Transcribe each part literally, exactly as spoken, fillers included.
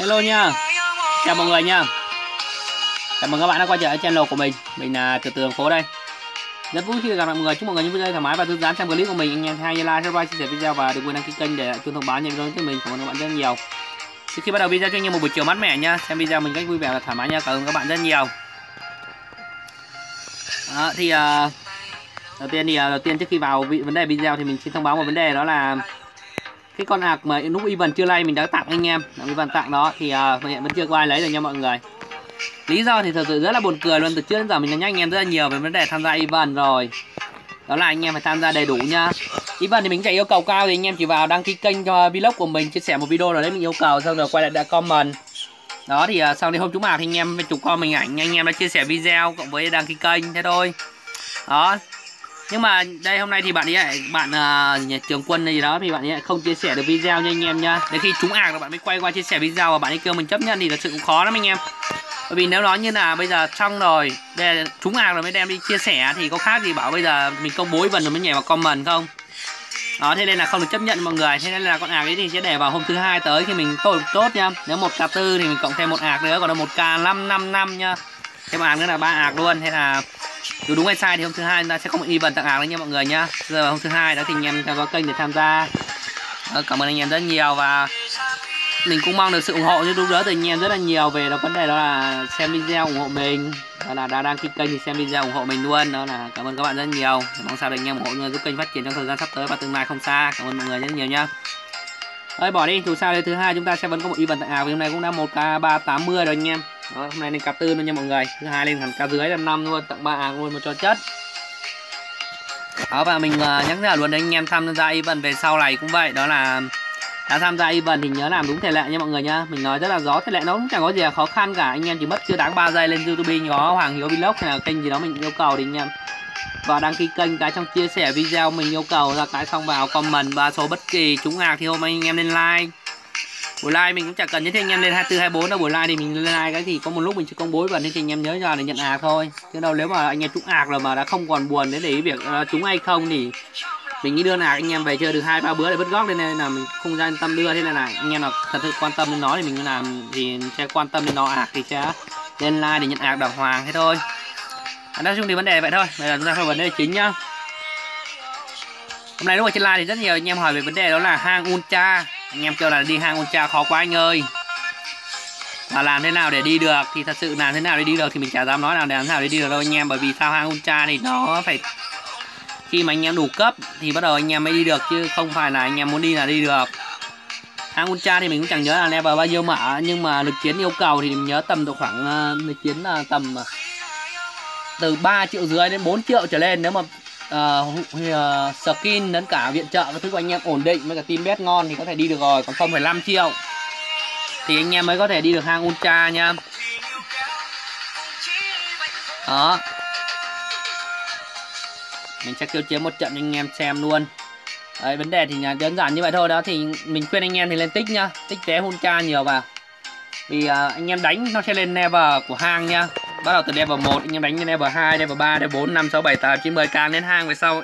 Hello nha, chào mọi người nha. Chào mừng các bạn đã quay trở lại channel của mình. Mình là Tiểu Tử Đường Phố đây. Rất vui khi gặp mọi người. Chúc mọi người những video thoải mái và thư giãn xem clip của mình. Anh em hãy like, subscribe, chia sẻ video và đừng quên đăng ký kênh để chuông thông báo nhận thông tin mình. Cảm ơn các bạn rất nhiều. Trước khi bắt đầu video, cho anh em một buổi chiều mát mẻ nha. Xem video mình cách vui vẻ và thoải mái nha. Cảm ơn các bạn rất nhiều. Đó, thì uh, đầu tiên thì uh, đầu tiên trước khi vào vấn đề video thì mình xin thông báo một vấn đề, đó là cái con hạc mà lúc event chưa lay mình đã tặng anh em, đã event tặng đó thì uh, hiện vẫn chưa có ai lấy được nha mọi người. Lý do thì thật sự rất là buồn cười luôn, từ trước đến giờ mình nhắc anh em rất là nhiều về vấn đề tham gia event rồi. Đó là anh em phải tham gia đầy đủ nha. Event thì mình chạy yêu cầu cao thì anh em chỉ vào đăng ký kênh cho vlog của mình, chia sẻ một video rồi đấy mình yêu cầu, xong rồi quay lại đã comment. Đó thì uh, sau đây hôm chúng nào thì anh em chụp con mình ảnh, anh em đã chia sẻ video cộng với đăng ký kênh thế thôi. Đó. Nhưng mà đây hôm nay thì bạn ấy lại, bạn uh, Trường Quân này gì đó thì bạn ấy lại không chia sẻ được video nha anh em nha. Đến khi trúng ạc là bạn mới quay qua chia sẻ video và bạn ấy kêu mình chấp nhận thì thật sự cũng khó lắm anh em. Bởi vì nếu nói như là bây giờ xong rồi, để trúng ạc rồi mới đem đi chia sẻ thì có khác gì bảo bây giờ mình công bố event rồi mới nhảy vào comment không. Đó, thế nên là không được chấp nhận mọi người. Thế nên là con ạc ấy thì sẽ để vào hôm thứ hai tới khi mình tôi tốt nha. Nếu một k tư thì mình cộng thêm một ạc nữa, còn là một k năm năm năm nha. Thêm ạc nữa là ba ạc luôn. Thế là dù đúng hay sai thì hôm thứ hai chúng ta sẽ có một event tặng ạc đấy nha mọi người nha. Giờ hôm thứ hai đó thì anh em theo dõi kênh để tham gia. Đó, cảm ơn anh em rất nhiều và mình cũng mong được sự ủng hộ giúp đỡ từ anh em rất là nhiều về đó, vấn đề đó là xem video ủng hộ mình, đó là đã đăng ký kênh thì xem video ủng hộ mình luôn, đó là cảm ơn các bạn rất nhiều. Mong sao được anh em ủng hộ người giúp kênh phát triển trong thời gian sắp tới và tương lai không xa. Cảm ơn mọi người rất nhiều nha. Ơi bỏ đi, dù sao đây thứ hai chúng ta sẽ vẫn có một event tặng ạc, hôm nay cũng đã một k ba tám mươi rồi anh em. Đó, hôm nay lên cặp tư luôn nha mọi người, thứ hai lên hẳn cặp dưới năm năm luôn, tặng ba ạc luôn một cho chất. Đó và mình nhắc nhở luôn đến anh em tham gia event về sau này cũng vậy, đó là đã tham gia event thì nhớ làm đúng thể lệ nha mọi người nha. Mình nói rất là rõ, thể lệ nó cũng chẳng có gì là khó khăn cả. Anh em chỉ mất chưa đáng ba giây lên YouTube có Hoàng Hiếu Vlog hay là kênh gì đó mình yêu cầu thì anh em vào đăng ký kênh cái, trong chia sẻ video mình yêu cầu ra cái, xong vào comment ba số bất kỳ, trúng ạc thì hôm nay anh em lên like. Buổi like mình cũng chẳng cần nhất thiết anh em lên hai tư hai tư hai tư đâu, buổi like thì mình lên like cái thì có một lúc mình chưa công bố event thì anh em nhớ ra để nhận ạc thôi. Chứ đâu nếu mà anh em trúng ạc rồi mà đã không còn buồn đến để ý việc uh, trúng hay không thì mình nghĩ đưa ạc anh em về chơi được hai ba bữa để vứt gót, nên là mình không ra yên tâm đưa. Thế là này anh em nào thật sự quan tâm đến nó thì mình làm thì sẽ quan tâm đến nó, ạc thì sẽ lên like để nhận ạc đảo hoàng thế thôi. Nói chung thì vấn đề vậy thôi. Bây giờ chúng ta vào vấn đề chính nhá. Hôm nay lúc ở trên live thì rất nhiều anh em hỏi về vấn đề đó là hang Untral. Anh em kêu là đi hang Untral khó quá anh ơi, và làm thế nào để đi được. Thì thật sự làm thế nào để đi được thì mình chả dám nói là làm thế nào để đi được đâu anh em. Bởi vì sao hang Untral thì nó phải khi mà anh em đủ cấp thì bắt đầu anh em mới đi được, chứ không phải là anh em muốn đi là đi được. Hang Untral thì mình cũng chẳng nhớ là level bao nhiêu mà, nhưng mà lực chiến yêu cầu thì mình nhớ tầm độ khoảng lực uh, chiến là tầm uh, từ ba triệu rưỡi đến bốn triệu trở lên. Nếu mà uh, uh, skin đến cả viện trợ các thứ của anh em ổn định với cả team bet ngon thì có thể đi được rồi. Còn không phải năm triệu thì anh em mới có thể đi được hang Untral nha. Đó, mình sẽ tiêu chiến một trận anh em xem luôn. Đấy, vấn đề thì đơn giản như vậy thôi. Đó thì mình khuyên anh em thì lên tích nhá, tích vé Untral nhiều vào. Vì uh, anh em đánh nó sẽ lên level của hang nha. Bắt đầu từ level một anh em đánh lên level hai, level ba, level bốn, năm, sáu, bảy, tám, chín, mười, càng đến hang về sau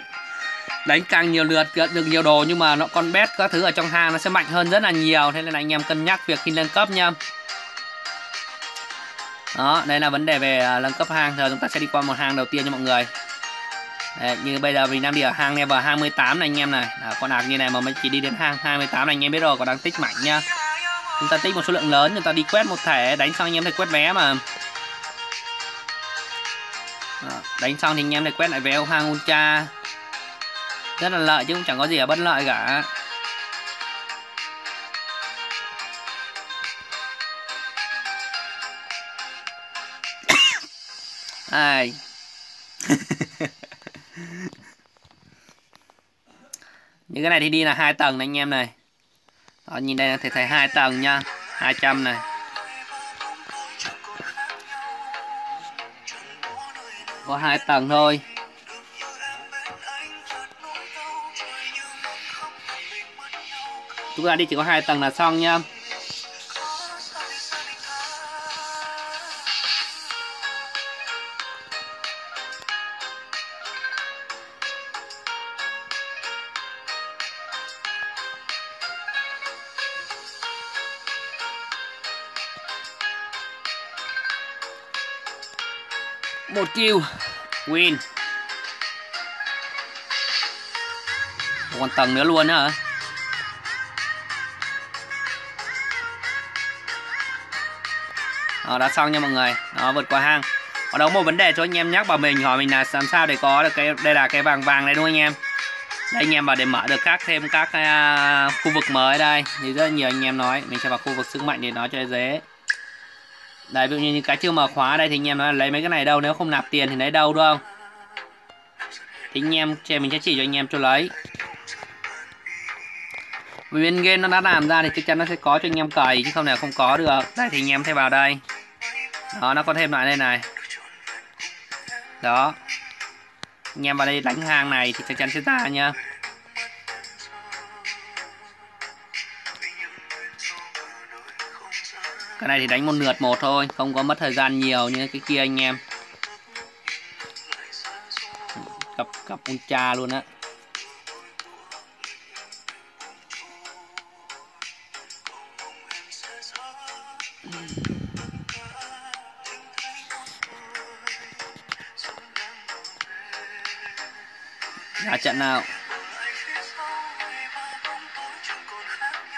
đánh càng nhiều lượt được nhiều đồ, nhưng mà nó con bet các thứ ở trong hang nó sẽ mạnh hơn rất là nhiều. Thế nên là anh em cân nhắc việc khi lên cấp nha. Đó, đây là vấn đề về nâng cấp hang. Giờ chúng ta sẽ đi qua một hang đầu tiên cho mọi người. Đấy, như bây giờ mình đang đi ở hang level hai mươi tám này anh em này. Đó, con ạc như này mà mình chỉ đi đến hang hai mươi tám này anh em biết rồi, còn đang tích mạnh nha. Chúng ta tích một số lượng lớn, chúng ta đi quét một thẻ, đánh xong anh em phải quét vé mà. Đó, đánh xong thì anh em lại quét lại vé hang Untral. Rất là lợi chứ cũng chẳng có gì là bất lợi cả. Ai những cái này thì đi là hai tầng này anh em này. Đó, nhìn đây là thể thấy hai tầng nha, hai trăm này. Có hai tầng thôi. Chúng ta đi chỉ có hai tầng là xong nha. Một kill win. Còn tầng nữa luôn á hả? Đó, đã xong nha mọi người. Nó vượt qua hang. Ở đó một vấn đề cho anh em nhắc vào mình, hỏi mình là làm sao để có được cái, đây là cái vàng vàng này đúng không anh em? Đây anh em vào để mở được các thêm các uh, khu vực mới đây. Thì rất nhiều anh em nói mình sẽ vào khu vực sức mạnh để nó cho dễ. Đấy, ví dụ như những cái chưa mở khóa đây thì anh em nói lấy mấy cái này đâu, nếu không nạp tiền thì lấy đâu đúng không? Thì anh em cho mình sẽ chỉ cho anh em cho lấy. Vì bên game nó đã làm ra thì chắc chắn nó sẽ có cho anh em cày chứ không là không có được. Đây thì anh em thay vào đây. Đó, nó có thêm loại đây này. Đó. Anh em vào đây đánh hàng này thì chắc chắn sẽ ra nha. Cái này thì đánh một lượt một thôi, không có mất thời gian nhiều như cái kia anh em. Cặp cặp Untral luôn á. Ra trận nào.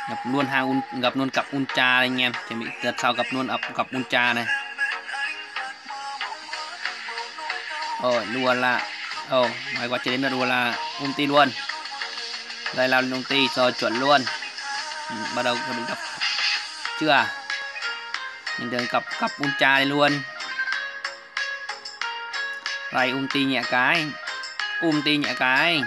Gặp luôn hang, gặp luôn cặp Untral anh em. Chuẩn bị đợt sau gặp luôn ập cặp Untral này. Rồi đua là. Ồ, oh, may quá chưa đến đua là ulti luôn. Đây là ulti rồi chuẩn luôn. Ừ, bắt đầu mình gặp chưa à? Mình đừng cặp cặp Untral luôn. Đây ulti nhẹ cái. Ulti nhẹ cái.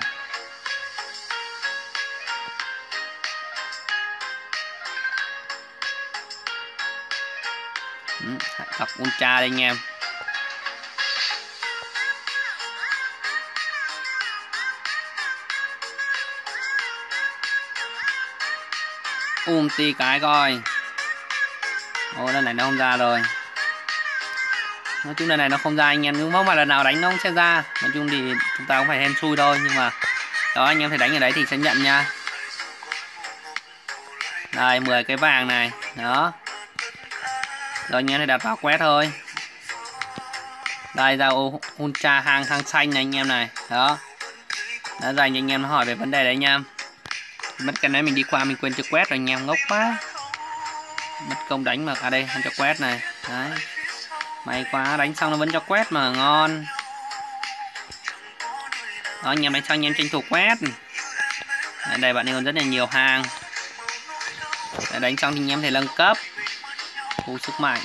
Cặp Untral đây anh em. Ulti cái coi. Ô lần này nó không ra rồi. Nói chung lần này nó không ra anh em, nhưng mà lần nào đánh nó cũng sẽ ra. Nói chung thì chúng ta cũng phải hên xui thôi, nhưng mà đó anh em phải đánh ở đấy thì sẽ nhận nha. Đây mười cái vàng này, đó. Rồi anh em phải đặt vào quét thôi. Đây ra Ultra hang hang xanh này anh em này, đó. Đã dành cho anh em nó hỏi về vấn đề đấy nha. Mất cái này mình đi qua mình quên chưa quét rồi anh em, ngốc quá. Mất công đánh mà, à đây anh cho quét này, đấy. May quá, đánh xong nó vẫn cho quét mà, ngon. Đó, anh em đánh xong anh em tranh thủ quét. Đấy, đây bạn ấy còn rất là nhiều hàng. Đấy, đánh xong thì anh em thể nâng cấp khu sức mạnh.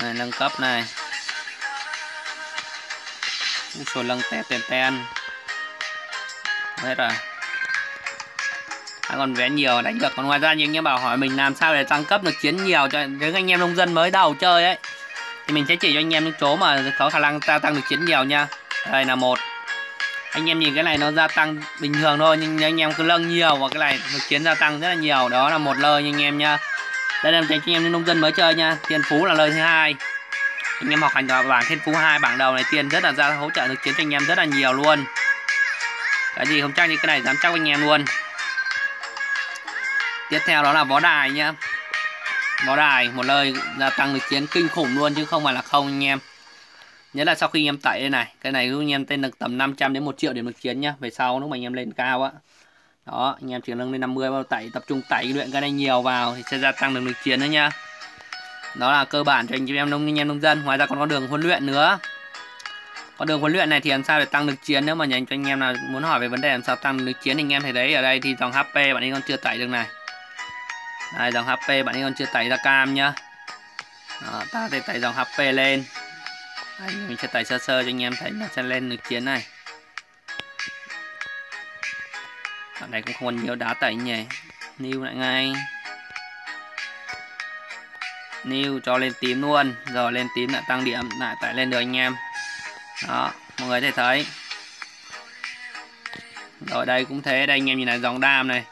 Đấy, nâng cấp này. Ui trời, nâng tè tè ten. Hết rồi. À, còn vé nhiều đánh được. Còn ngoài ra những anh em bảo hỏi mình làm sao để tăng cấp được chiến nhiều cho những anh em nông dân mới đầu chơi ấy, thì mình sẽ chỉ cho anh em những chỗ mà có khả năng gia tăng được chiến nhiều nha. Đây là một. Anh em nhìn cái này nó gia tăng bình thường thôi, nhưng anh em cứ lâng nhiều và cái này được chiến gia tăng rất là nhiều. Đó là một lời anh em nha. Đây là dành cho anh em nông dân mới chơi nha. Thiên phú là lời thứ hai. Anh em học hành vào bảng thiên phú hai, bảng đầu này tiền rất là ra hỗ trợ được chiến cho anh em rất là nhiều luôn. Cái gì không chắc như cái này dám chắc anh em luôn. Tiếp theo đó là võ đài nhá. Võ đài một lời gia tăng lực chiến kinh khủng luôn chứ không phải là không anh em. Nhất là sau khi em tẩy đây này, cái này anh em tên được tầm năm trăm đến một triệu điểm lực chiến nhá. Về sau lúc mà anh em lên cao á. Đó, anh em chỉ nâng lên năm mươi vào tẩy, tập trung tẩy luyện cái này nhiều vào thì sẽ gia tăng được lực chiến nữa nha. Đó là cơ bản cho anh em nông anh em nông dân, ngoài ra còn có đường huấn luyện nữa. Con đường huấn luyện này thì làm sao để tăng lực chiến, nếu mà dành cho anh em nào muốn hỏi về vấn đề làm sao tăng lực chiến thì anh em thấy đấy, ở đây thì dòng hát pê bạn ấy còn chưa tẩy được này. Đây, dòng hát pê bạn ấy còn chưa tẩy ra cam nhá. Đó, ta sẽ tẩy dòng hát pê lên. Đây, mình sẽ tẩy sơ sơ cho anh em thấy nó sẽ lên lực chiến này. Đoạn này cũng không còn nhiều đá tẩy nhỉ. New lại ngay. New cho lên tím luôn. Rồi lên tím lại tăng điểm, lại tẩy lên được anh em. Đó, mọi người có thể thấy. Rồi đây cũng thế, đây anh em nhìn này dòng đam này.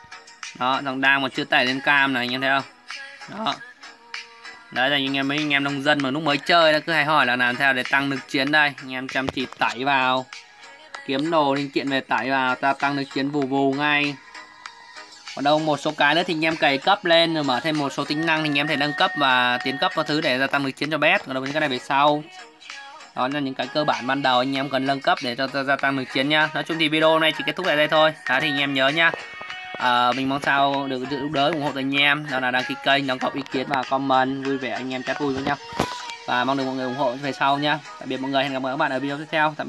Đó, dòng đam còn chưa tẩy lên cam này anh em thấy không? Đó. Đấy là anh em mấy anh em nông dân mà lúc mới chơi nó cứ hay hỏi là làm theo để tăng lực chiến đây. Anh em chăm chỉ tẩy vào. Kiếm đồ linh kiện về tẩy vào, ta tăng lực chiến vù vù ngay. Còn đâu một số cái nữa thì anh em cày cấp lên rồi mở thêm một số tính năng thì anh em thể nâng cấp và tiến cấp các thứ để gia tăng lực chiến cho bé. Còn đâu những cái này về sau. Đó là những cái cơ bản ban đầu anh em cần nâng cấp để cho, cho gia tăng lực chiến nha. Nói chung thì video hôm nay chỉ kết thúc tại đây thôi. Đó thì anh em nhớ nha, à, mình mong sao được sự giúp đỡ ủng hộ từ anh em, đó là đăng ký kênh, đóng góp ý kiến và comment vui vẻ, anh em chat vui với nhau. Và mong được mọi người ủng hộ về sau nha. Tạm biệt mọi người, hẹn gặp lại các bạn ở video tiếp theo. Tạm biệt.